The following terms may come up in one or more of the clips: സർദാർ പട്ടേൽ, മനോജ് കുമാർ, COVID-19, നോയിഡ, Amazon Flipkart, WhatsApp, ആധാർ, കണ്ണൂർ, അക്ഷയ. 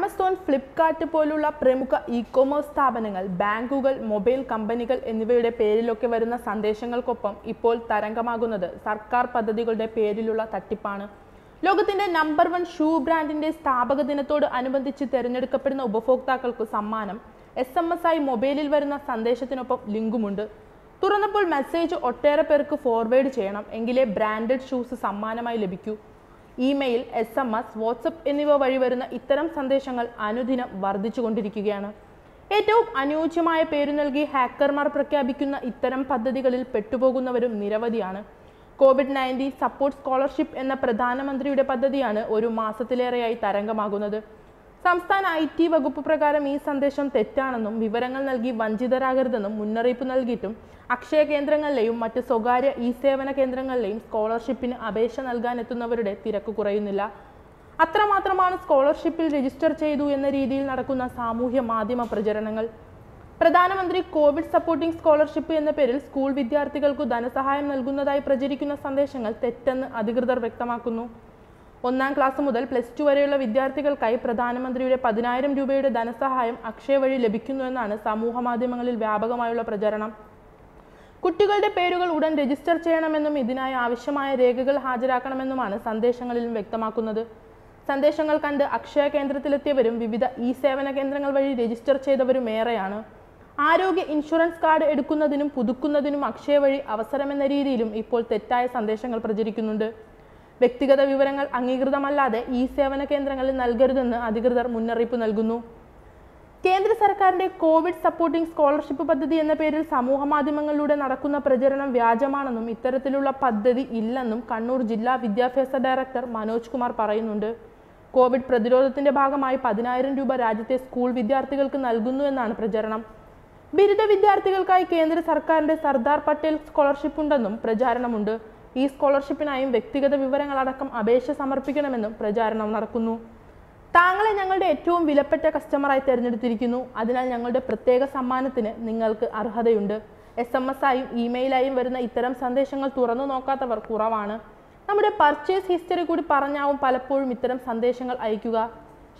Amazon, Flipkart പോലുള്ള പ്രമുഖ e-commerce സ്ഥാപനങ്ങൾ, ബാങ്കുകൾ, മൊബൈൽ കമ്പനികൾ എന്നിവയുടെ പേരിലൊക്കെ വരുന്ന സന്ദേശങ്ങൾക്കൊപ്പം ഇപ്പോൾ തരംഗമാകുന്നത് സർക്കാർ പദ്ധതികളുടെ പേരിലുള്ള തട്ടിപ്പാണ്. ലോകത്തിന്റെ No. 1 ഷൂ ബ്രാൻഡിന്റെ സ്ഥാപക ദിനത്തോട് അനുബന്ധിച്ച് തിരഞ്ഞെടുക്കപ്പെടുന്ന ഉപഭോക്താക്കൾക്ക് സമ്മാനം SMS ആയി മൊബൈലിൽ വരുന്ന സന്ദേശത്തിനൊപ്പം ലിങ്കുമുണ്ട്. തുറന്നപ്പോൾ മെസ്സേജ് ഒട്ടേറെ പേർക്ക് ഫോർവേഡ് ചെയ്യണം എങ്കിലേ ബ്രാൻഡഡ് ഷൂസ് സമ്മാനമായി ലഭിക്കൂ. Email, SMS, WhatsApp എന്നിവ വഴി വരുന്ന ഇത്തരം സന്ദേശങ്ങൾ അനുദിനം വർദ്ധിച്ചുകൊണ്ടിരിക്കുകയാണ്. ഏറ്റവും അനുയോജ്യമായ പേര് നൽകി ഹാക്കർമാർ പ്രഖ്യാപിക്കുന്ന ഇത്തരം പദ്ധതികളിൽ പെട്ടുപോകുന്നവരും നിരവധിയാണ്. COVID-19 സപ്പോർട്ട് സ്കോളർഷിപ്പ് എന്ന പ്രധാനമന്ത്രിയുടെ പദ്ധതിയാണ് ഒരു മാസത്തിലേറെയായി തരംഗമാകുന്നത്. സംസ്ഥാന IT വകുപ്പ് പ്രകാരം ഈ സന്ദേശം തെറ്റാണെന്നും വിവരങ്ങൾ നൽകി വഞ്ചിതരാകരുതെന്നും മുന്നറിയിപ്പ് നൽകിയിട്ടും അക്ഷയ കേന്ദ്രങ്ങളിലെയും മറ്റ് സ്വകാര്യ ഈ സേവന കേന്ദ്രങ്ങളിലെയും സ്കോളർഷിപ്പിന് അപേക്ഷ നൽകാനെത്തുന്നവരുടെ തിരക്ക് കുറയുന്നില്ല. അത്രമാത്രമാണ് സ്കോളർഷിപ്പിൽ രജിസ്റ്റർ ചെയ്തു എന്ന രീതിയിൽ നടക്കുന്ന സാമൂഹ്യ മാധ്യമ പ്രചരണങ്ങൾ. പ്രധാനമന്ത്രി കോവിഡ് സപ്പോർട്ടിംഗ് സ്കോളർഷിപ്പ് എന്ന പേരിൽ സ്കൂൾ വിദ്യാർത്ഥികൾക്ക് ധനസഹായം നൽകുന്നതായി പ്രചരിക്കുന്ന സന്ദേശങ്ങൾ തെറ്റെന്ന് അധികൃതർ വ്യക്തമാക്കുന്നു. 1ാം ക്ലാസ് മുതൽ പ്ലസ് 2 വരെയുള്ള വിദ്യാർത്ഥികൾക്കായി പ്രധാനമന്ത്രിയുടെ 10,000 രൂപയുടെ ധനസഹായം അക്ഷയ വഴി ലഭിക്കുന്നുവെന്നാണ് സമൂഹമാധ്യമങ്ങളിൽ വ്യാപകമായുള്ള പ്രചരണം. കുട്ടികളുടെ പേരുകൾ ഉടൻ രജിസ്റ്റർ ചെയ്യണമെന്നും ഇതിനായി ആവശ്യമായ രേഖകൾ ഹാജരാക്കണമെന്നുമാണ് സന്ദേശങ്ങളിലും വ്യക്തമാക്കുന്നത്. സന്ദേശങ്ങൾ കണ്ട് അക്ഷയ കേന്ദ്രത്തിലെത്തിയവരും വിവിധ ഈ സേവന കേന്ദ്രങ്ങൾ വഴി രജിസ്റ്റർ ചെയ്തവരും ഏറെയാണ്. ആരോഗ്യ ഇൻഷുറൻസ് കാർഡ് എടുക്കുന്നതിനും പുതുക്കുന്നതിനും അക്ഷയ വഴി അവസരമെന്ന രീതിയിലും ഇപ്പോൾ തെറ്റായ സന്ദേശങ്ങൾ പ്രചരിക്കുന്നുണ്ട്. വ്യക്തിഗത വിവരങ്ങൾ അംഗീകൃതമല്ലാതെ ഈ സേവന കേന്ദ്രങ്ങളിൽ നൽകരുതെന്ന് അധികൃതർ മുന്നറിയിപ്പ് നൽകുന്നു. കേന്ദ്ര സർക്കാരിന്റെ കോവിഡ് സപ്പോർട്ടിംഗ് സ്കോളർഷിപ്പ് പദ്ധതി എന്ന പേരിൽ സമൂഹമാധ്യമങ്ങളിലൂടെ നടക്കുന്ന പ്രചരണം വ്യാജമാണെന്നും ഇത്തരത്തിലുള്ള പദ്ധതി ഇല്ലെന്നും കണ്ണൂർ ജില്ലാ വിദ്യാഭ്യാസ ഡയറക്ടർ മനോജ് കുമാർ പറയുന്നുണ്ട്. കോവിഡ് പ്രതിരോധത്തിന്റെ ഭാഗമായി 10,000 രൂപ രാജ്യത്തെ സ്കൂൾ വിദ്യാർത്ഥികൾക്ക് നൽകുന്നു എന്നാണ് പ്രചരണം. ബിരുദ വിദ്യാർത്ഥികൾക്കായി കേന്ദ്ര സർക്കാരിന്റെ സർദാർ പട്ടേൽ സ്കോളർഷിപ്പ് ഉണ്ടെന്നും പ്രചാരണമുണ്ട്. ഈ സ്കോളർഷിപ്പിനായും വ്യക്തിഗത വിവരങ്ങളടക്കം അപേക്ഷ സമർപ്പിക്കണമെന്നും പ്രചാരണം നടക്കുന്നു. താങ്കളെ ഞങ്ങളുടെ ഏറ്റവും വിലപ്പെട്ട കസ്റ്റമറായി തിരഞ്ഞെടുത്തിരിക്കുന്നു, അതിനാൽ ഞങ്ങളുടെ പ്രത്യേക സമ്മാനത്തിന് നിങ്ങൾക്ക് അർഹതയുണ്ട്. SMS ആയും ഇമെയിലായും വരുന്ന ഇത്തരം സന്ദേശങ്ങൾ തുറന്നു നോക്കാത്തവർ കുറവാണ്. നമ്മുടെ പർച്ചേസ് ഹിസ്റ്ററി കൂടി പറഞ്ഞാവും പലപ്പോഴും ഇത്തരം സന്ദേശങ്ങൾ അയക്കുക.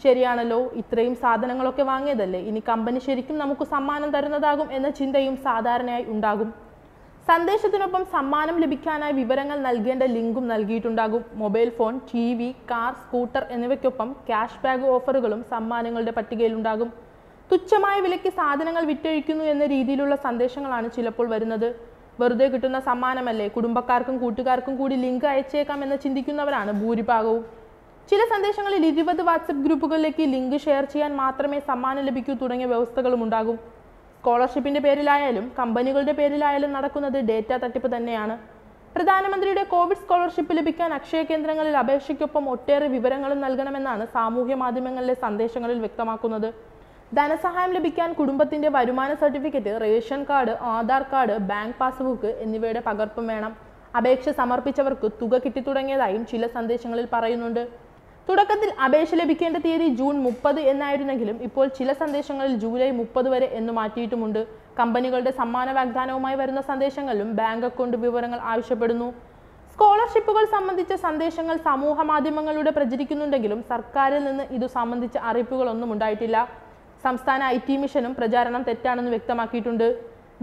ശരിയാണല്ലോ, ഇത്രയും സാധനങ്ങളൊക്കെ വാങ്ങിയതല്ലേ, ഇനി കമ്പനി ശരിക്കും നമുക്ക് സമ്മാനം തരുന്നതാകും എന്ന ചിന്തയും സാധാരണയായി ഉണ്ടാകും. സന്ദേശത്തിനൊപ്പം സമ്മാനം ലഭിക്കാനായി വിവരങ്ങൾ നൽകേണ്ട ലിങ്കും നൽകിയിട്ടുണ്ടാകും. Mobile phone, TV, car, scooter എന്നിവയ്ക്കൊപ്പം ക്യാഷ് ബാക്ക് ഓഫറുകളും സമ്മാനങ്ങളുടെ പട്ടികയിലുണ്ടാകും. തുച്ഛമായ വിലയ്ക്ക് സാധനങ്ങൾ വിറ്റഴിക്കുന്നു എന്ന രീതിയിലുള്ള സന്ദേശങ്ങളാണ് ചിലപ്പോൾ വരുന്നത്. വെറുതെ കിട്ടുന്ന സമ്മാനമല്ലേ, കുടുംബക്കാർക്കും കൂട്ടുകാർക്കും കൂടി ലിങ്ക് അയച്ചേക്കാം എന്ന് ചിന്തിക്കുന്നവരാണ് ഭൂരിഭാഗവും. ചില സന്ദേശങ്ങളിൽ 20 വാട്സപ്പ് ഗ്രൂപ്പുകളിലേക്ക് ലിങ്ക് ഷെയർ ചെയ്യാൻ മാത്രമേ സമ്മാനം ലഭിക്കൂ തുടങ്ങിയ വ്യവസ്ഥകളും ഉണ്ടാകും. സ്കോളർഷിപ്പിൻ്റെ പേരിലായാലും കമ്പനികളുടെ പേരിലായാലും നടക്കുന്നത് ഡേറ്റ തട്ടിപ്പ് തന്നെയാണ്. പ്രധാനമന്ത്രിയുടെ കോവിഡ് സ്കോളർഷിപ്പ് ലഭിക്കാൻ അക്ഷയ കേന്ദ്രങ്ങളിൽ അപേക്ഷയ്ക്കൊപ്പം ഒട്ടേറെ വിവരങ്ങളും നൽകണമെന്നാണ് സാമൂഹ്യ മാധ്യമങ്ങളിലെ സന്ദേശങ്ങളിൽ വ്യക്തമാക്കുന്നത്. ധനസഹായം ലഭിക്കാൻ കുടുംബത്തിൻ്റെ വരുമാന certificate, ration card, ആധാർ card, bank passbook എന്നിവയുടെ പകർപ്പും വേണം. അപേക്ഷ സമർപ്പിച്ചവർക്ക് തുക കിട്ടിത്തുടങ്ങിയതായും ചില സന്ദേശങ്ങളിൽ പറയുന്നുണ്ട്. തുടക്കത്തിൽ അപേക്ഷ ലഭിക്കേണ്ട തീയതി ജൂൺ 30 എന്നായിരുന്നെങ്കിലും ഇപ്പോൾ ചില സന്ദേശങ്ങളിൽ ജൂലൈ 30 വരെ എന്ന് മാറ്റിയിട്ടുമുണ്ട്. കമ്പനികളുടെ സമ്മാന വാഗ്ദാനവുമായി വരുന്ന സന്ദേശങ്ങളിലും ബാങ്ക് അക്കൗണ്ട് വിവരങ്ങൾ ആവശ്യപ്പെടുന്നു. സ്കോളർഷിപ്പുകൾ സംബന്ധിച്ച സന്ദേശങ്ങൾ സമൂഹ മാധ്യമങ്ങളിലൂടെ പ്രചരിക്കുന്നുണ്ടെങ്കിലും സർക്കാരിൽ നിന്ന് ഇതു സംബന്ധിച്ച അറിയിപ്പുകളൊന്നും ഉണ്ടായിട്ടില്ല. സംസ്ഥാന IT മിഷനും പ്രചാരണം തെറ്റാണെന്ന് വ്യക്തമാക്കിയിട്ടുണ്ട്.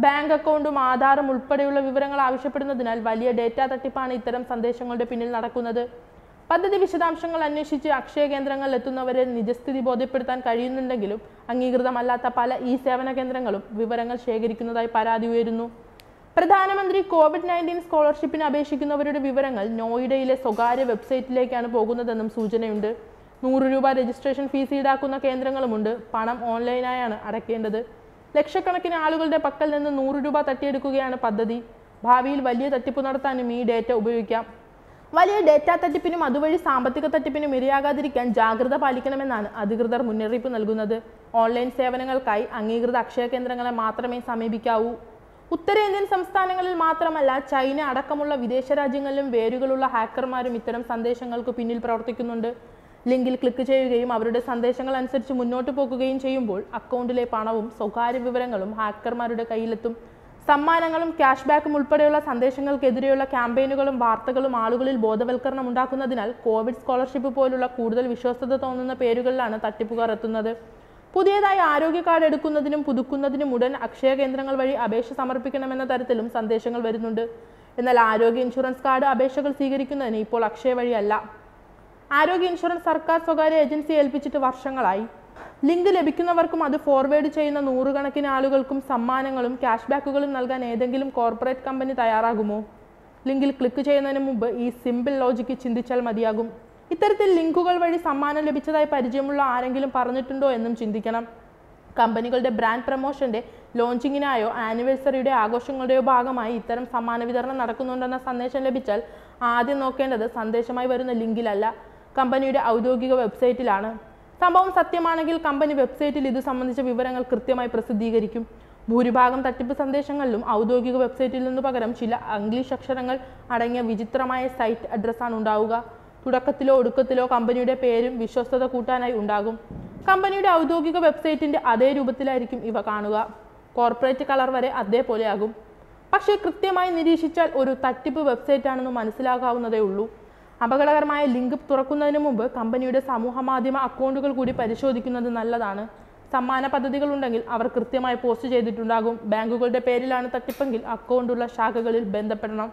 ബാങ്ക് അക്കൗണ്ടും ആധാറും ഉൾപ്പെടെയുള്ള വിവരങ്ങൾ ആവശ്യപ്പെടുന്നതിനാൽ വലിയ ഡേറ്റാ തട്ടിപ്പാണ് ഇത്തരം സന്ദേശങ്ങളുടെ പിന്നിൽ നടക്കുന്നത്. പദ്ധതി വിശദാംശങ്ങൾ അന്വേഷിച്ച് അക്ഷയ കേന്ദ്രങ്ങളിലെത്തുന്നവരെ നിജസ്ഥിതി ബോധ്യപ്പെടുത്താൻ കഴിയുന്നുണ്ടെങ്കിലും അംഗീകൃതമല്ലാത്ത പല ഈ സേവന കേന്ദ്രങ്ങളും വിവരങ്ങൾ ശേഖരിക്കുന്നതായി പരാതി ഉയരുന്നു. പ്രധാനമന്ത്രി COVID-19 സ്കോളർഷിപ്പിന് അപേക്ഷിക്കുന്നവരുടെ വിവരങ്ങൾ നോയിഡയിലെ സ്വകാര്യ വെബ്സൈറ്റിലേക്കാണ് പോകുന്നതെന്നും സൂചനയുണ്ട്. 100 രൂപ രജിസ്ട്രേഷൻ ഫീസ് ഈടാക്കുന്ന കേന്ദ്രങ്ങളുമുണ്ട്. പണം ഓൺലൈനായാണ് അടയ്ക്കേണ്ടത്. ലക്ഷക്കണക്കിന് ആളുകളുടെ പക്കൽ നിന്ന് 100 രൂപ തട്ടിയെടുക്കുകയാണ് പദ്ധതി. ഭാവിയിൽ വലിയ തട്ടിപ്പ് നടത്താനും ഈ ഡേറ്റ ഉപയോഗിക്കാം. വലിയ ഡേറ്റാ തട്ടിപ്പിനും അതുവഴി സാമ്പത്തിക തട്ടിപ്പിനും ഇരയാകാതിരിക്കാൻ ജാഗ്രത പാലിക്കണമെന്നാണ് അധികൃതർ മുന്നറിയിപ്പ് നൽകുന്നത്. ഓൺലൈൻ സേവനങ്ങൾക്കായി അംഗീകൃത അക്ഷയ കേന്ദ്രങ്ങളെ മാത്രമേ സമീപിക്കാവൂ. ഉത്തരേന്ത്യൻ സംസ്ഥാനങ്ങളിൽ മാത്രമല്ല, ചൈന അടക്കമുള്ള വിദേശ രാജ്യങ്ങളിലും വേരുകളുള്ള ഹാക്കർമാരും ഇത്തരം സന്ദേശങ്ങൾക്ക് പിന്നിൽ പ്രവർത്തിക്കുന്നുണ്ട്. ലിങ്കിൽ ക്ലിക്ക് ചെയ്യുകയും അവരുടെ സന്ദേശങ്ങൾ അനുസരിച്ച് മുന്നോട്ട് പോകുകയും ചെയ്യുമ്പോൾ അക്കൗണ്ടിലെ പണവും സ്വകാര്യ വിവരങ്ങളും ഹാക്കർമാരുടെ കയ്യിലെത്തും. സമ്മാനങ്ങളും ക്യാഷ് ബാക്കും ഉൾപ്പെടെയുള്ള സന്ദേശങ്ങൾക്കെതിരെയുള്ള ക്യാമ്പയിനുകളും വാർത്തകളും ആളുകളിൽ ബോധവൽക്കരണം ഉണ്ടാക്കുന്നതിനാൽ കോവിഡ് സ്കോളർഷിപ്പ് പോലുള്ള കൂടുതൽ വിശ്വാസ്യത തോന്നുന്ന പേരുകളിലാണ് തട്ടിപ്പുകാർ എത്തുന്നത്. പുതിയതായി ആരോഗ്യ കാർഡ് എടുക്കുന്നതിനും പുതുക്കുന്നതിനും ഉടൻ അക്ഷയ കേന്ദ്രങ്ങൾ വഴി അപേക്ഷ സമർപ്പിക്കണമെന്ന തരത്തിലും സന്ദേശങ്ങൾ വരുന്നുണ്ട്. എന്നാൽ ആരോഗ്യ ഇൻഷുറൻസ് കാർഡ് അപേക്ഷകൾ സ്വീകരിക്കുന്നതിന് ഇപ്പോൾ അക്ഷയ വഴിയല്ല, ആരോഗ്യ ഇൻഷുറൻസ് സർക്കാർ സ്വകാര്യ ഏജൻസി ഏൽപ്പിച്ചിട്ട് വർഷങ്ങളായി. ലിങ്ക് ലഭിക്കുന്നവർക്കും അത് ഫോർവേഡ് ചെയ്യുന്ന നൂറുകണക്കിന് ആളുകൾക്കും സമ്മാനങ്ങളും ക്യാഷ് ബാക്കുകളും നൽകാൻ ഏതെങ്കിലും കോർപ്പറേറ്റ് കമ്പനി തയ്യാറാകുമോ? ലിങ്കിൽ ക്ലിക്ക് ചെയ്യുന്നതിന് മുമ്പ് ഈ സിമ്പിൾ ലോജിക്ക് ചിന്തിച്ചാൽ മതിയാകും. ഇത്തരത്തിൽ ലിങ്കുകൾ വഴി സമ്മാനം ലഭിച്ചതായി പരിചയമുള്ള ആരെങ്കിലും പറഞ്ഞിട്ടുണ്ടോ എന്നും ചിന്തിക്കണം. കമ്പനികളുടെ ബ്രാൻഡ് പ്രൊമോഷൻ്റെ ലോഞ്ചിങ്ങിനായോ ആനിവേഴ്സറിയുടെ ആഘോഷങ്ങളുടെയോ ഭാഗമായി ഇത്തരം സമ്മാന വിതരണം നടക്കുന്നുണ്ടെന്ന സന്ദേശം ലഭിച്ചാൽ ആദ്യം നോക്കേണ്ടത് സന്ദേശമായി വരുന്ന ലിങ്കിലല്ല, കമ്പനിയുടെ ഔദ്യോഗിക വെബ്സൈറ്റിലാണ്. സംഭവം സത്യമാണെങ്കിൽ കമ്പനി വെബ്സൈറ്റിൽ ഇത് സംബന്ധിച്ച വിവരങ്ങൾ കൃത്യമായി പ്രസിദ്ധീകരിക്കും. ഭൂരിഭാഗം തട്ടിപ്പ് സന്ദേശങ്ങളിലും ഔദ്യോഗിക വെബ്സൈറ്റിൽ നിന്നു പകരം ചില ഇംഗ്ലീഷ് അക്ഷരങ്ങൾ അടങ്ങിയ വിചിത്രമായ സൈറ്റ് അഡ്രസ്സാണ് ഉണ്ടാവുക. തുടക്കത്തിലോ ഒടുക്കത്തിലോ കമ്പനിയുടെ പേരും വിശ്വസ്തത കൂട്ടാനായി ഉണ്ടാകും. കമ്പനിയുടെ ഔദ്യോഗിക വെബ്സൈറ്റിൻ്റെ അതേ രൂപത്തിലായിരിക്കും ഇവ കാണുക, കോർപ്പറേറ്റ് കളർ വരെ അതേപോലെയാകും. പക്ഷേ കൃത്യമായി നിരീക്ഷിച്ചാൽ ഒരു തട്ടിപ്പ് വെബ്സൈറ്റാണെന്ന് മനസ്സിലാക്കാവുന്നതേ ഉള്ളൂ. അപകടകരമായ ലിങ്ക് തുറക്കുന്നതിന് മുമ്പ് കമ്പനിയുടെ സമൂഹ മാധ്യമ അക്കൗണ്ടുകൾ കൂടി പരിശോധിക്കുന്നത് നല്ലതാണ്. സമ്മാന പദ്ധതികൾ ഉണ്ടെങ്കിൽ അവർ കൃത്യമായി പോസ്റ്റ് ചെയ്തിട്ടുണ്ടാകും. ബാങ്കുകളുടെ പേരിലാണ് തട്ടിപ്പെങ്കിൽ അക്കൗണ്ടുള്ള ശാഖകളിൽ ബന്ധപ്പെടണം.